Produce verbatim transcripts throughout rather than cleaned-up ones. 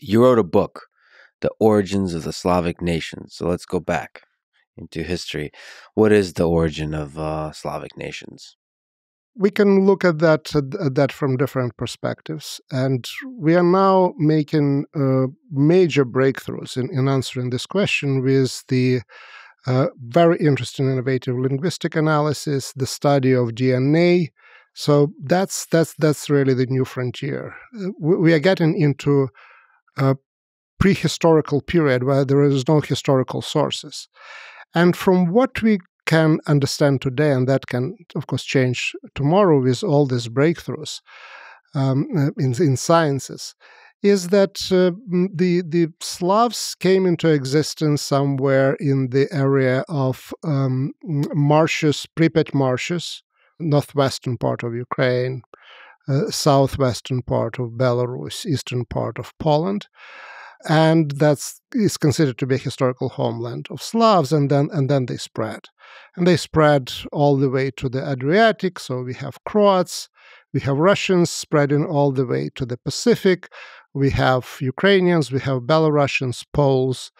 you wrote a book, The Origins of the Slavic Nations. So let's go back into history. What is the origin of uh, Slavic nations? We can look at that at that from different perspectives, and we are now making uh, major breakthroughs in, in answering this question with the uh, very interesting, innovative linguistic analysis, the study of D N A. So that's that's that's really the new frontier. We, we are getting into a prehistorical period where there is no historical sources, and from what we can understand today, and that can, of course, change tomorrow with all these breakthroughs um, in, in sciences, is that uh, the, the Slavs came into existence somewhere in the area of um, marshes, Pripet marshes, northwestern part of Ukraine, uh, southwestern part of Belarus, eastern part of Poland. And that's is considered to be a historical homeland of Slavs, and then and then they spread, and they spread all the way to the Adriatic. So we have Croats, we have Russians spreading all the way to the Pacific, we have Ukrainians, we have Belarusians, Poles.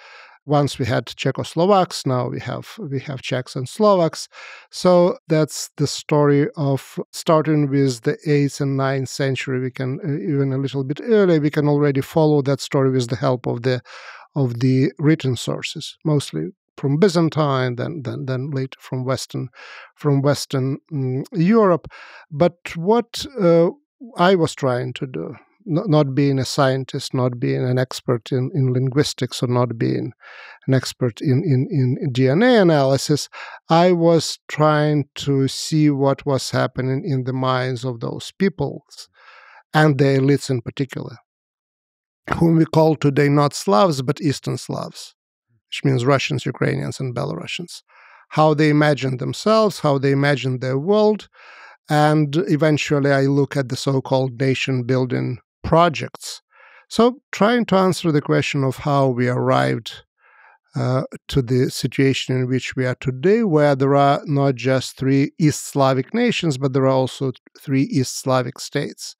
Once we had Czechoslovaks, now we have we have Czechs and Slovaks. So that's the story of starting with the eighth and ninth century. We can even a little bit earlier. We can already follow that story with the help of the of the written sources, mostly from Byzantine, then then then later from Western from Western um, Europe. But what uh, I was trying to do, not being a scientist, not being an expert in, in linguistics, or not being an expert in, in, in D N A analysis, I was trying to see what was happening in the minds of those peoples, and the elites in particular, whom we call today not Slavs, but Eastern Slavs, which means Russians, Ukrainians, and Belarusians. How they imagined themselves, how they imagined their world, and eventually I look at the so-called nation-building projects. So trying to answer the question of how we arrived uh, to the situation in which we are today, where there are not just three East Slavic nations, but there are also three East Slavic states,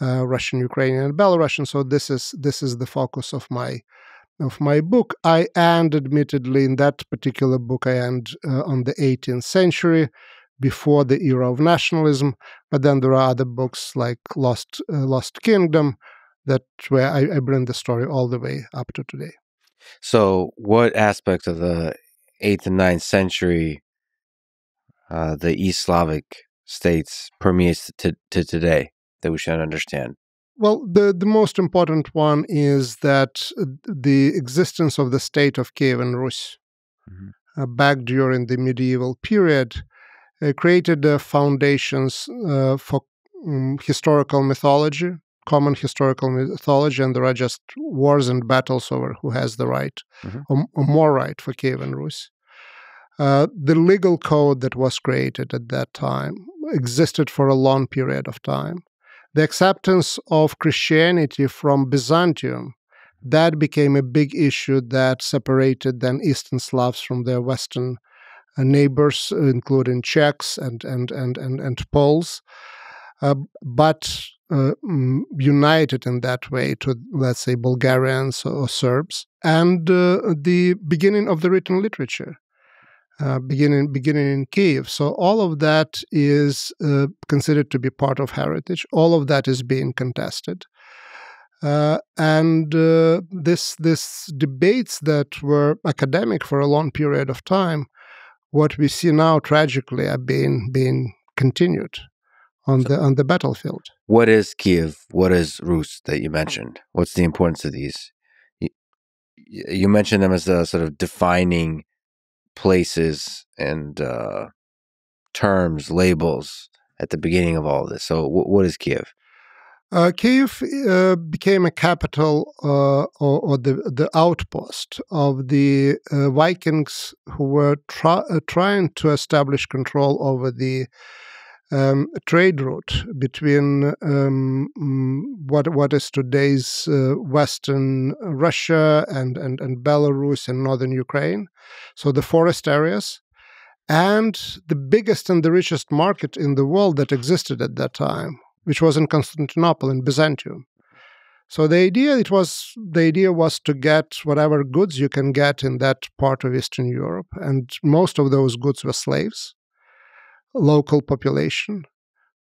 uh, Russian, Ukrainian, and Belarusian. So this is this is the focus of my of my book. I end, admittedly, in that particular book, I end uh, on the eighteenth century, before the era of nationalism, but then there are other books like Lost uh, Lost Kingdom, that where I, I bring the story all the way up to today. So, what aspects of the eighth and ninth century, uh, the East Slavic states, permeates to, to today that we should understand? Well, the, the most important one is that the existence of the state of Kievan Rus', mm-hmm. uh, back during the medieval period, Uh, created the uh, foundations uh, for um, historical mythology, common historical mythology, and there are just wars and battles over who has the right, mm-hmm. or, or more right, for Kievan Rus'. Uh, the legal code that was created at that time existed for a long period of time. The acceptance of Christianity from Byzantium, that became a big issue that separated then Eastern Slavs from their Western Uh, neighbors, uh, including Czechs and and and and, and Poles, uh, but uh, united in that way to, let's say, Bulgarians or Serbs, and uh, the beginning of the written literature, uh, beginning beginning in Kiev. So all of that is uh, considered to be part of heritage. All of that is being contested. Uh, and uh, this this debates that were academic for a long period of time, what we see now tragically are being being continued on so, the on the battlefield. What is Kiev? What is Rus' that you mentioned? What's the importance of these? You, you mentioned them as the sort of defining places and uh, terms, labels at the beginning of all of this. So, w what is Kiev? Uh, Kiev uh, became a capital uh, or, or the, the outpost of the uh, Vikings who were uh, trying to establish control over the um, trade route between um, what what is today's uh, Western Russia and, and, and Belarus and northern Ukraine, so the forest areas. And the biggest and the richest market in the world that existed at that time, which was in Constantinople, in Byzantium. So the idea it was the idea was to get whatever goods you can get in that part of Eastern Europe, and most of those goods were slaves, local population.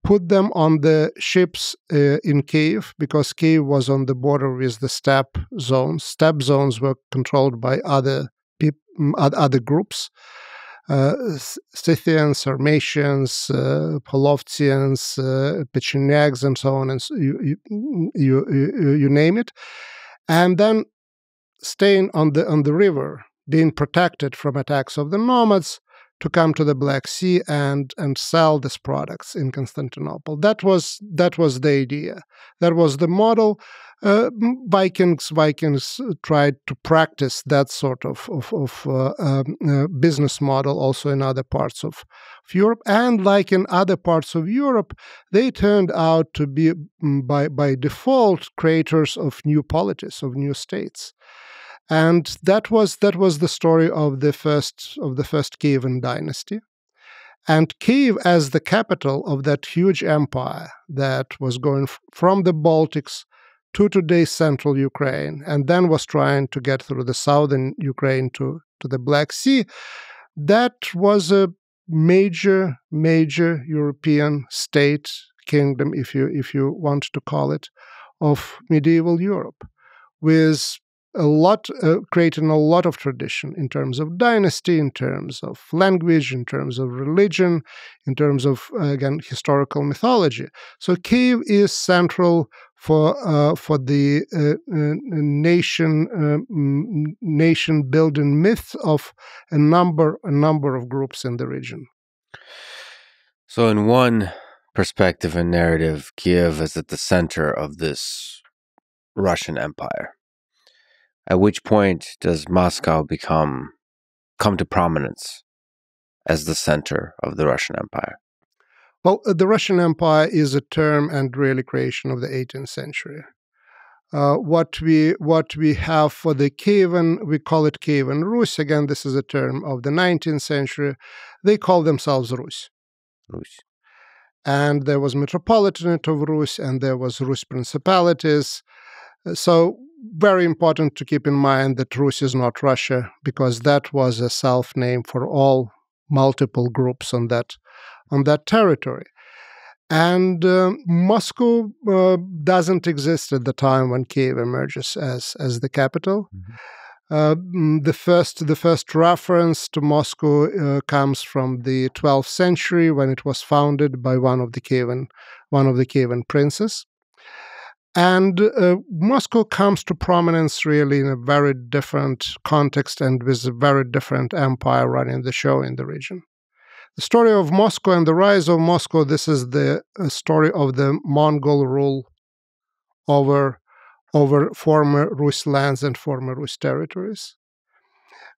Put them on the ships uh, in Kiev, because Kiev was on the border with the steppe zones. Steppe zones were controlled by other other groups: uh, Scythians, Sarmatians, uh, Polovtsians, uh, Pechenegs, and so on. And so you, you you you name it. And then staying on the on the river, being protected from attacks of the nomads, to come to the Black Sea and and sell these products in Constantinople. That was that was the idea. That was the model. Uh, Vikings Vikings tried to practice that sort of of, of uh, um, uh, business model also in other parts of, of Europe. And like in other parts of Europe, they turned out to be by by default creators of new polities, of new states. And that was that was the story of the first of the first Kievan dynasty, and Kiev as the capital of that huge empire that was going from the Baltics to today's central Ukraine, and then was trying to get through the southern Ukraine to to the Black Sea. That was a major major European state kingdom, if you if you want to call it, of medieval Europe, with a lot, uh, creating a lot of tradition in terms of dynasty, in terms of language, in terms of religion, in terms of, uh, again, historical mythology. So Kiev is central for uh, for the uh, uh, nation uh, nation building myth of a number a number of groups in the region. So in one perspective and narrative, Kiev is at the center of this Russian empire. At which point does Moscow become come to prominence as the center of the Russian Empire? Well, the Russian Empire is a term and really creation of the eighteenth century. Uh, what we what we have for the Kievan, we call it Kievan Rus'. Again, this is a term of the nineteenth century. They call themselves Rus'. Rus'. And there was Metropolitanate of Rus', and there was Rus' principalities. So very important to keep in mind that Rus is not Russia, because that was a self-name for all multiple groups on that on that territory. And uh, Moscow uh, doesn't exist at the time when Kiev emerges as as the capital. Mm-hmm. Uh, the first the first reference to Moscow uh, comes from the twelfth century, when it was founded by one of the Kievan one of the Kievan princes. And uh, Moscow comes to prominence really in a very different context and with a very different empire running the show in the region. The story of Moscow and the rise of Moscow, this is the uh, story of the Mongol rule over, over former Rus lands and former Rus territories.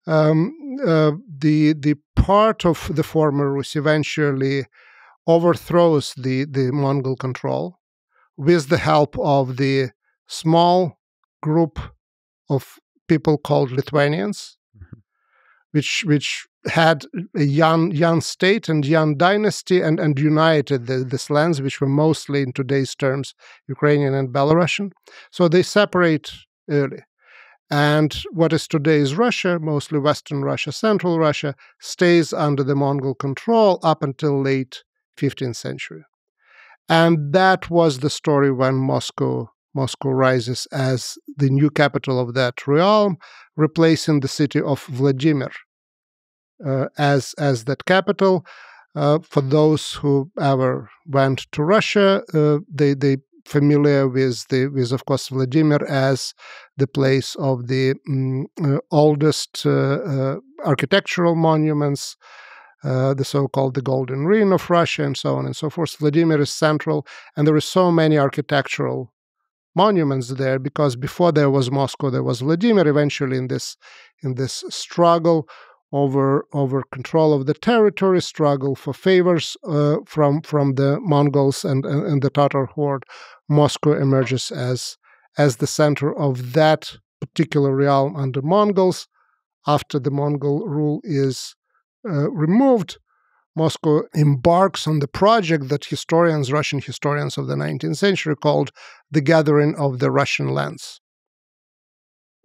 Um, uh, the, the part of the former Rus eventually overthrows the, the Mongol control, with the help of the small group of people called Lithuanians, mm-hmm. which which had a young young state and young dynasty, and and united the, these lands, which were mostly in today's terms Ukrainian and Belarusian. So they separate early, and what is today's Russia, mostly Western Russia, Central Russia, stays under the Mongol control up until late fifteenth century. And that was the story when Moscow Moscow rises as the new capital of that realm, replacing the city of Vladimir uh, as as that capital. Uh, for those who ever went to Russia, uh, they they familiar with the with of course Vladimir as the place of the um, uh, oldest uh, uh, architectural monuments. Uh, the so-called the Golden Ring of Russia, and so on and so forth. Vladimir is central, and there are so many architectural monuments there, because before there was Moscow, there was Vladimir. Eventually, in this in this struggle over over control of the territory, struggle for favors uh, from from the Mongols and, and and the Tatar Horde, Moscow emerges as as the center of that particular realm under Mongols. After the Mongol rule is Uh, removed, Moscow embarks on the project that historians, Russian historians of the nineteenth century called the gathering of the Russian lands.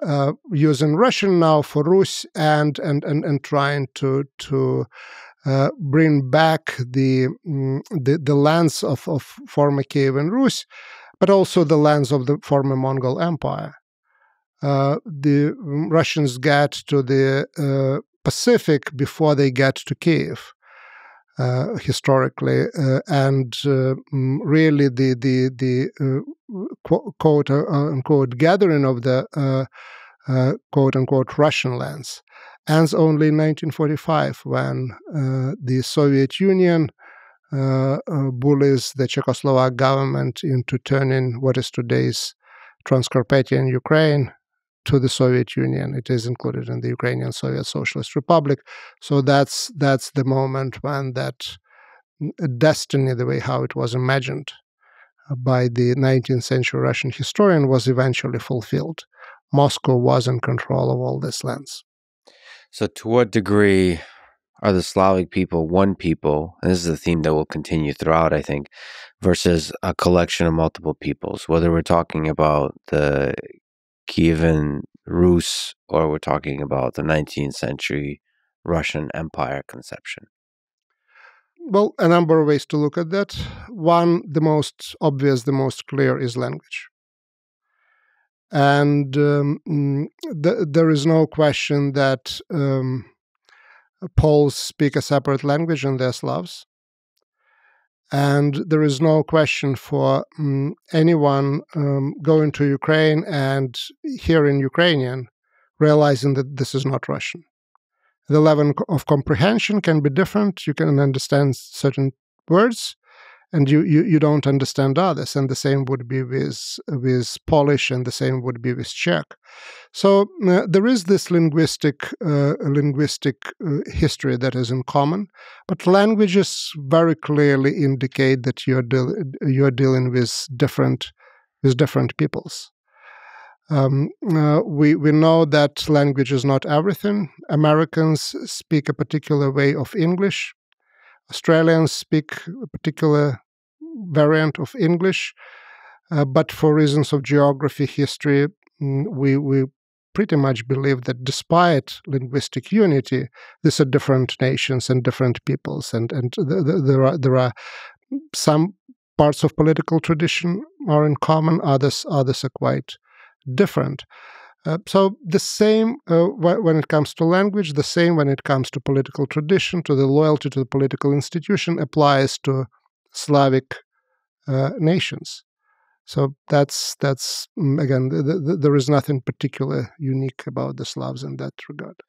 Uh, using Russian now for Rus, and and and, and trying to to uh, bring back the, mm, the the lands of, of former Kievan Rus, but also the lands of the former Mongol Empire. Uh, the Russians get to the uh, Pacific before they get to Kiev, uh, historically, uh, and uh, really the the the uh, quote unquote gathering of the uh, uh, quote unquote Russian lands ends only in nineteen forty-five, when uh, the Soviet Union uh, uh, bullies the Czechoslovak government into turning what is today's Transcarpathian Ukraine to the Soviet Union. It is included in the Ukrainian Soviet Socialist Republic. So that's that's the moment when that destiny, the way how it was imagined by the nineteenth century Russian historian, was eventually fulfilled. Moscow was in control of all these lands. So to what degree are the Slavic people one people, and this is a theme that will continue throughout, I think, versus a collection of multiple peoples, whether we're talking about the Kievan Rus' or we're talking about the nineteenth century Russian Empire conception? Well, a number of ways to look at that. One, the most obvious, the most clear, is language. And um, th there is no question that um, Poles speak a separate language and they're Slavs. And there is no question for um, anyone um, going to Ukraine and hearing Ukrainian, realizing that this is not Russian. The level of comprehension can be different. You can understand certain words, and you, you, you don't understand others. And the same would be with, with Polish, and the same would be with Czech. So uh, there is this linguistic, uh, linguistic uh, history that is in common, but languages very clearly indicate that you're, deal you're dealing with different, with different peoples. Um, uh, we, we know that language is not everything. Americans speak a particular way of English. Australians speak a particular variant of English. Uh, but for reasons of geography, history, we, we pretty much believe that despite linguistic unity, these are different nations and different peoples. And, and th th there are, there are some parts of political tradition are in common, others, others are quite different. Uh, so the same uh, wh when it comes to language, the same when it comes to political tradition, to the loyalty to the political institution, applies to Slavic uh, nations. So that's, that's again, th th there is nothing particular unique about the Slavs in that regard.